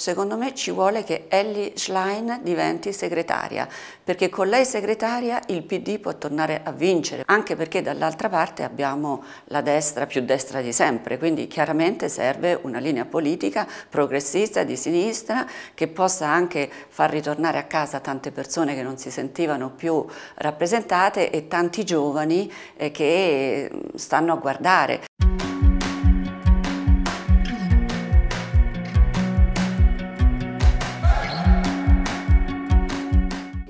Secondo me ci vuole che Elly Schlein diventi segretaria, perché con lei segretaria il PD può tornare a vincere, anche perché dall'altra parte abbiamo la destra più destra di sempre, quindi chiaramente serve una linea politica progressista di sinistra che possa anche far ritornare a casa tante persone che non si sentivano più rappresentate e tanti giovani che stanno a guardare.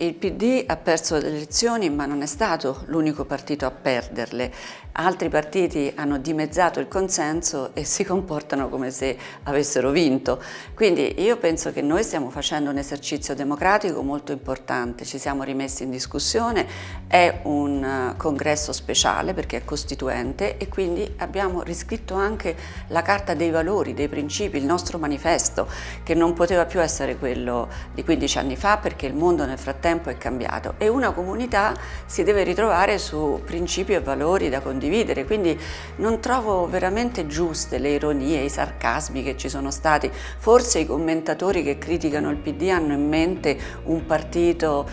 Il PD ha perso le elezioni, ma non è stato l'unico partito a perderle. Altri partiti hanno dimezzato il consenso e si comportano come se avessero vinto. Quindi io penso che noi stiamo facendo un esercizio democratico molto importante, ci siamo rimessi in discussione, è un congresso speciale perché è costituente e quindi abbiamo riscritto anche la carta dei valori, dei principi, il nostro manifesto, che non poteva più essere quello di 15 anni fa perché il mondo nel frattempo è cambiato e una comunità si deve ritrovare su principi e valori da condividere, quindi non trovo veramente giuste le ironie, i sarcasmi che ci sono stati. Forse i commentatori che criticano il PD hanno in mente un partito,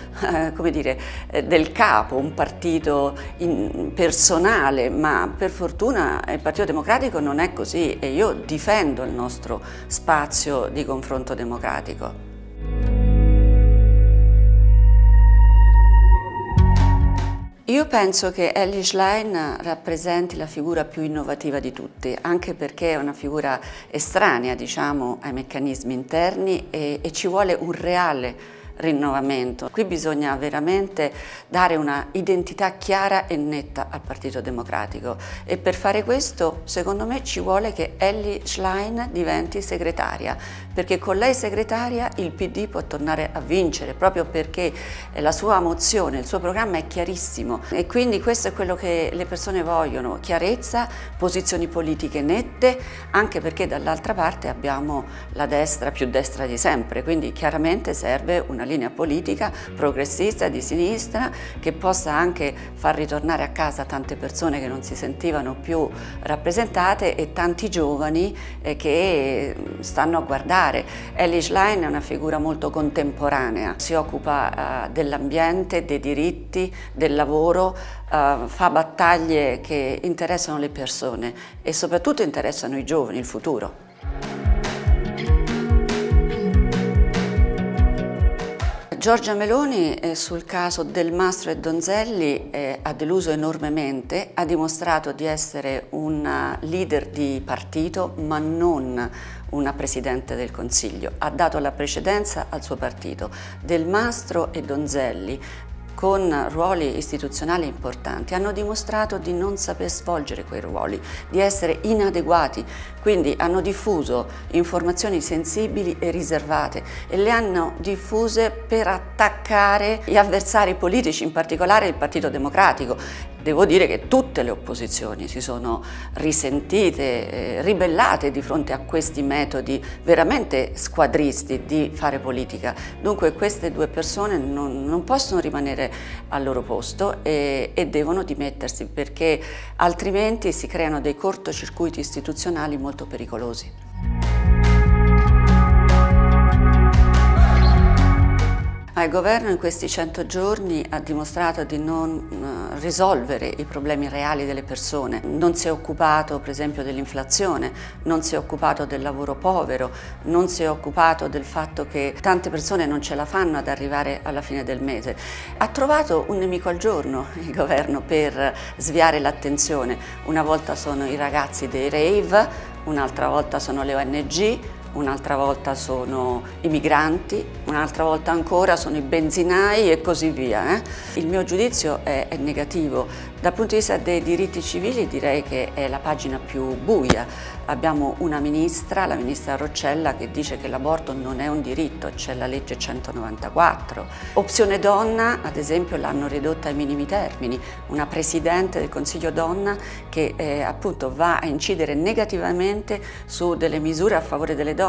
come dire, del capo, un partito personale, ma per fortuna il Partito Democratico non è così e io difendo il nostro spazio di confronto democratico. Io penso che Elly Schlein rappresenti la figura più innovativa di tutti, anche perché è una figura estranea, diciamo, ai meccanismi interni e ci vuole un reale rinnovamento. Qui bisogna veramente dare una identità chiara e netta al Partito Democratico e per fare questo secondo me ci vuole che Elly Schlein diventi segretaria, perché con lei segretaria il PD può tornare a vincere, proprio perché la sua mozione, il suo programma è chiarissimo e quindi questo è quello che le persone vogliono, chiarezza, posizioni politiche nette, anche perché dall'altra parte abbiamo la destra più destra di sempre, quindi chiaramente serve una linea politica progressista di sinistra che possa anche far ritornare a casa tante persone che non si sentivano più rappresentate e tanti giovani che stanno a guardare. Elly Schlein è una figura molto contemporanea, si occupa dell'ambiente, dei diritti, del lavoro, fa battaglie che interessano le persone e soprattutto interessano i giovani, il futuro. Giorgia Meloni sul caso Del Mastro e Donzelli ha deluso enormemente, ha dimostrato di essere una leader di partito ma non una Presidente del Consiglio, ha dato la precedenza al suo partito. Del Mastro e Donzelli con ruoli istituzionali importanti, hanno dimostrato di non saper svolgere quei ruoli, di essere inadeguati, quindi hanno diffuso informazioni sensibili e riservate e le hanno diffuse per attaccare gli avversari politici, in particolare il Partito Democratico. Devo dire che tutte le opposizioni si sono risentite, ribellate di fronte a questi metodi veramente squadristi di fare politica. Dunque queste due persone non possono rimanere al loro posto e devono dimettersi, perché altrimenti si creano dei cortocircuiti istituzionali molto pericolosi. Il governo in questi 100 giorni ha dimostrato di non risolvere i problemi reali delle persone, non si è occupato per esempio dell'inflazione, non si è occupato del lavoro povero, non si è occupato del fatto che tante persone non ce la fanno ad arrivare alla fine del mese. Ha trovato un nemico al giorno il governo per sviare l'attenzione, una volta sono i ragazzi dei rave, un'altra volta sono le ONG, un'altra volta sono i migranti, un'altra volta ancora sono i benzinai e così via. Il mio giudizio è negativo. Dal punto di vista dei diritti civili direi che è la pagina più buia. Abbiamo una ministra, la ministra Roccella, che dice che l'aborto non è un diritto, c'è la legge 194. Opzione donna, ad esempio, l'hanno ridotta ai minimi termini. Una presidente del Consiglio donna che appunto va a incidere negativamente su delle misure a favore delle donne.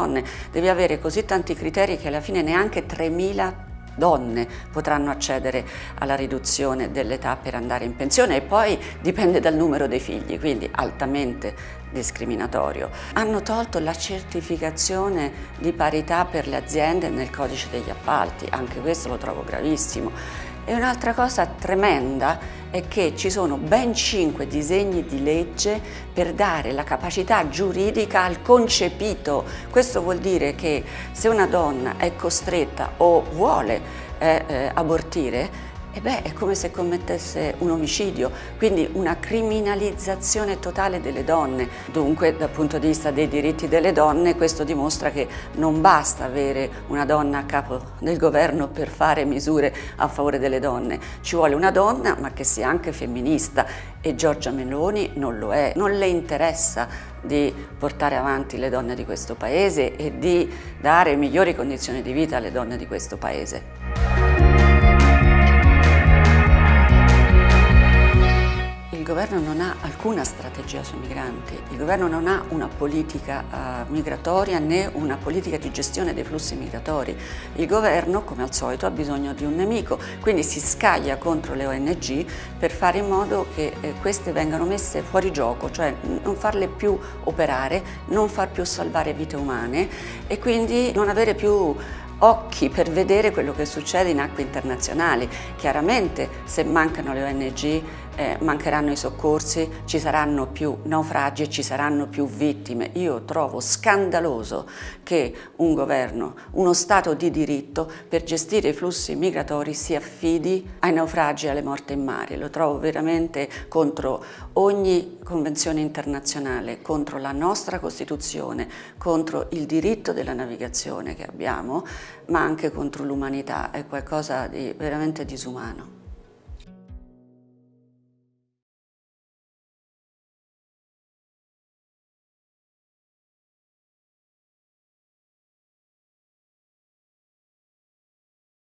Devi avere così tanti criteri che alla fine neanche 3.000 donne potranno accedere alla riduzione dell'età per andare in pensione, e poi dipende dal numero dei figli, quindi altamente discriminatorio. Hanno tolto la certificazione di parità per le aziende nel codice degli appalti, anche questo lo trovo gravissimo. E un'altra cosa tremenda è che ci sono ben 5 disegni di legge per dare la capacità giuridica al concepito. Questo vuol dire che se una donna è costretta o vuole abortire, e beh, è come se commettesse un omicidio, quindi una criminalizzazione totale delle donne. Dunque, dal punto di vista dei diritti delle donne, questo dimostra che non basta avere una donna a capo del governo per fare misure a favore delle donne. Ci vuole una donna, ma che sia anche femminista, e Giorgia Meloni non lo è. Non le interessa di portare avanti le donne di questo paese e di dare migliori condizioni di vita alle donne di questo paese. Il governo non ha alcuna strategia sui migranti, il governo non ha una politica migratoria né una politica di gestione dei flussi migratori. Il governo, come al solito, ha bisogno di un nemico, quindi si scaglia contro le ONG per fare in modo che queste vengano messe fuori gioco, cioè non farle più operare, non far più salvare vite umane e quindi non avere più occhi per vedere quello che succede in acque internazionali. Chiaramente se mancano le ONG mancheranno i soccorsi, ci saranno più naufragi e ci saranno più vittime. Io trovo scandaloso che un governo, uno Stato di diritto, per gestire i flussi migratori si affidi ai naufragi e alle morti in mare. Lo trovo veramente contro ogni convenzione internazionale, contro la nostra Costituzione, contro il diritto della navigazione che abbiamo, ma anche contro l'umanità. È qualcosa di veramente disumano.